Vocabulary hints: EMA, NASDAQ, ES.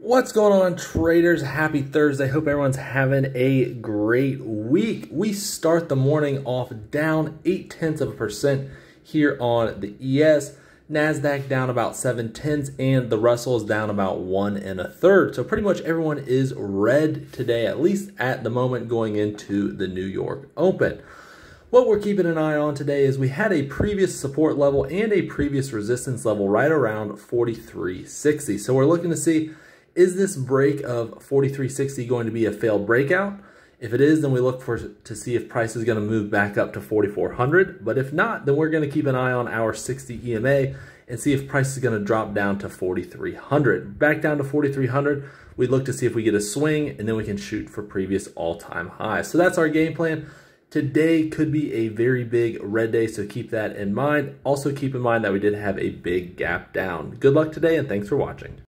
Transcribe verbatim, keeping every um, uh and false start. What's going on, traders? Happy Thursday. Hope everyone's having a great week. We start the morning off down eight tenths of a percent here on the E S. NASDAQ down about seven tenths and the Russell is down about one and a third. So pretty much everyone is red today, at least at the moment going into the New York Open. What we're keeping an eye on today is we had a previous support level and a previous resistance level right around forty-three sixty. So we're looking to see, is this break of forty-three sixty going to be a failed breakout? If it is, then we look for to see if price is going to move back up to forty-four hundred. But if not, then we're going to keep an eye on our sixty E M A and see if price is going to drop down to forty-three hundred. Back down to forty-three hundred, we look to see if we get a swing, and then we can shoot for previous all-time highs. So that's our game plan. Today could be a very big red day, so keep that in mind. Also keep in mind that we did have a big gap down. Good luck today, and thanks for watching.